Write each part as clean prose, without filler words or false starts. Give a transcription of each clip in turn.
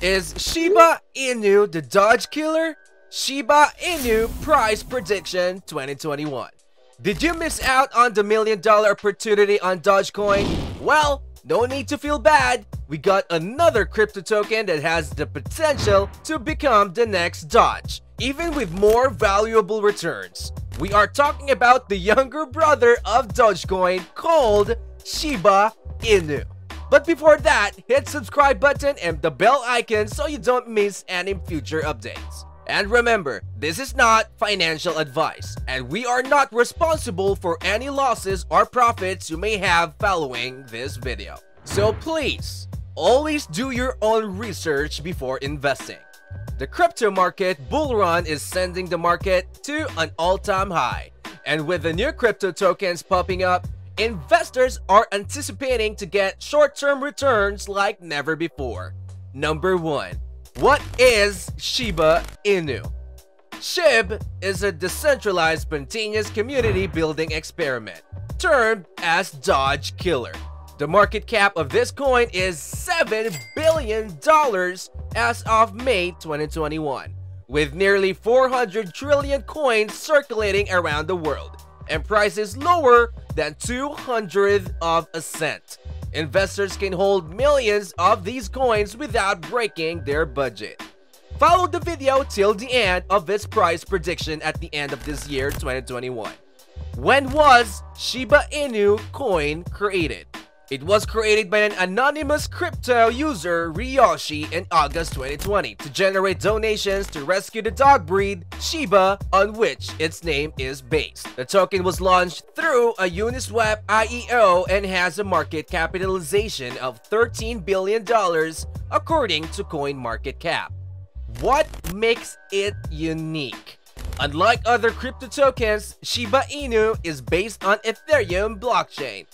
Is Shiba Inu the Doge killer? Shiba Inu price prediction 2021. Did you miss out on the $1 million opportunity on Dogecoin? Well, no need to feel bad. We got another crypto token that has the potential to become the next Doge, even with more valuable returns. We are talking about the younger brother of Dogecoin called Shiba Inu. But before that, hit subscribe button and the bell icon so you don't miss any future updates. And remember, this is not financial advice, and we are not responsible for any losses or profits you may have following this video. So please, always do your own research before investing. The crypto market bull run is sending the market to an all-time high, and with the new crypto tokens popping up, investors are anticipating to get short-term returns like never before. Number 1. What is Shiba Inu? SHIB is a decentralized spontaneous community building experiment, termed as Doge Killer. The market cap of this coin is $7 billion as of May 2021, with nearly 400 trillion coins circulating around the world, and prices lower than 0.02 of a cent. Investors can hold millions of these coins without breaking their budget. Follow the video till the end of its price prediction at the end of this year 2021. When was Shiba Inu coin created? It was created by an anonymous crypto user, Ryoshi, in August 2020 to generate donations to rescue the dog breed, Shiba, on which its name is based. The token was launched through a Uniswap IEO and has a market capitalization of $13 billion, according to CoinMarketCap. What makes it unique? Unlike other crypto tokens, Shiba Inu is based on Ethereum blockchain,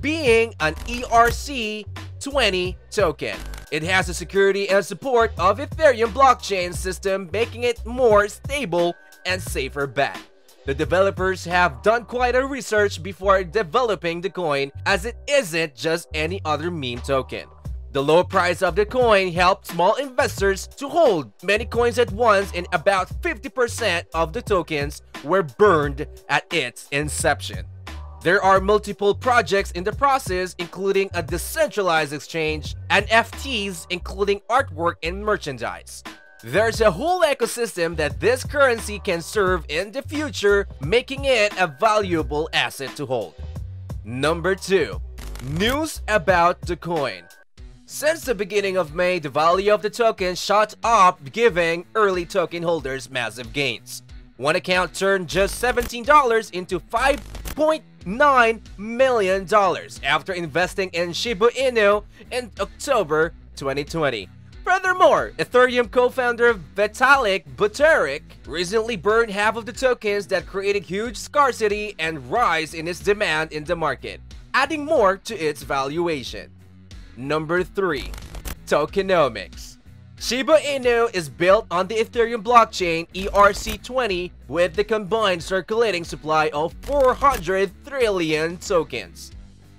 being an ERC-20 token. It has the security and support of Ethereum blockchain system, making it more stable and safer bet. The developers have done quite a research before developing the coin, as it isn't just any other meme token. The low price of the coin helped small investors to hold many coins at once, and about 50% of the tokens were burned at its inception. There are multiple projects in the process, including a decentralized exchange, NFTs, including artwork and merchandise. There's a whole ecosystem that this currency can serve in the future, making it a valuable asset to hold. Number 2. News about the coin. Since the beginning of May, the value of the token shot up, giving early token holders massive gains. One account turned just $17 into $5.9 million after investing in Shiba Inu in October 2020. Furthermore, Ethereum co-founder Vitalik Buterin recently burned half of the tokens that created huge scarcity and rise in its demand in the market, adding more to its valuation. Number 3. Tokenomics. Shiba Inu is built on the Ethereum blockchain ERC-20 with the combined circulating supply of 400 trillion tokens.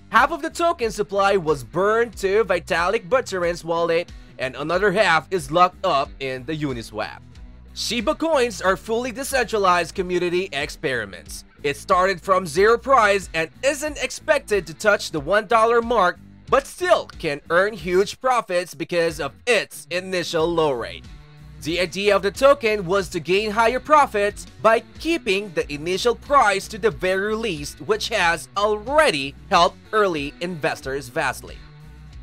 Half of the token supply was burned to Vitalik Buterin's wallet, and another half is locked up in the Uniswap. Shiba coins are fully decentralized community experiments. It started from zero price and isn't expected to touch the $1 mark, but still can earn huge profits because of its initial low rate. The idea of the token was to gain higher profits by keeping the initial price to the very least, which has already helped early investors vastly.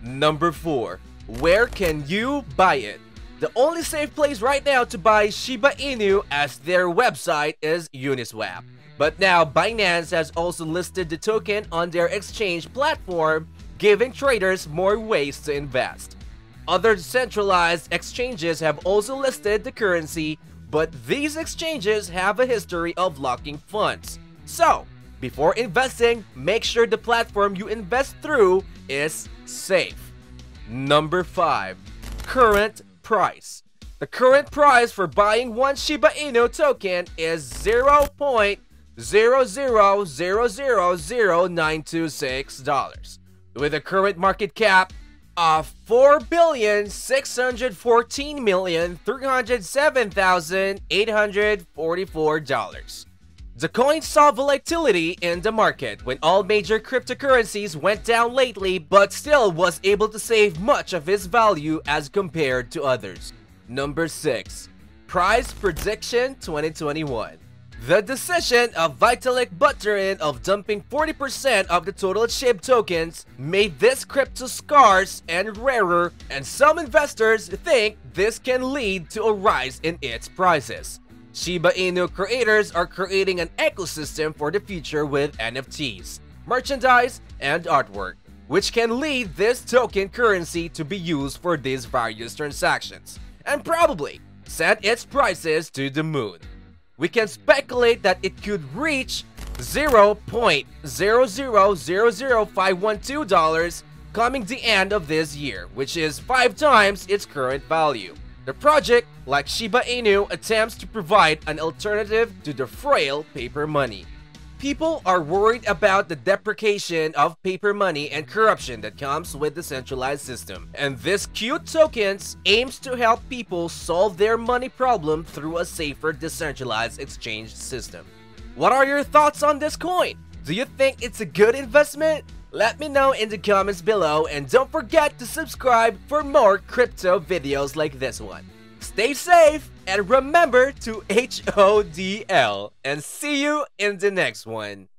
Number 4. Where can you buy it? The only safe place right now to buy Shiba Inu as their website is Uniswap. But now Binance has also listed the token on their exchange platform, giving traders more ways to invest. Other centralized exchanges have also listed the currency, but these exchanges have a history of locking funds. So, before investing, make sure the platform you invest through is safe. Number 5. Current price. The current price for buying one Shiba Inu token is 0.0000926 dollars. With a current market cap of 4,614,307,844. The coin saw volatility in the market when all major cryptocurrencies went down lately, but still was able to save much of its value as compared to others. Number 6. Price Prediction 2021. The decision of Vitalik Buterin of dumping 40% of the total SHIB tokens made this crypto scarce and rarer, and some investors think this can lead to a rise in its prices. Shiba Inu creators are creating an ecosystem for the future with NFTs, merchandise, and artwork, which can lead this token currency to be used for these various transactions, and probably set its prices to the moon. We can speculate that it could reach $0.0000512 coming the end of this year, which is 5 times its current value. The project, like Shiba Inu, attempts to provide an alternative to the frail paper money. People are worried about the deprecation of paper money and corruption that comes with the centralized system, and this cute tokens aims to help people solve their money problem through a safer decentralized exchange system. What are your thoughts on this coin? Do you think it's a good investment? Let me know in the comments below, and don't forget to subscribe for more crypto videos like this one. Stay safe and remember to HODL, and see you in the next one.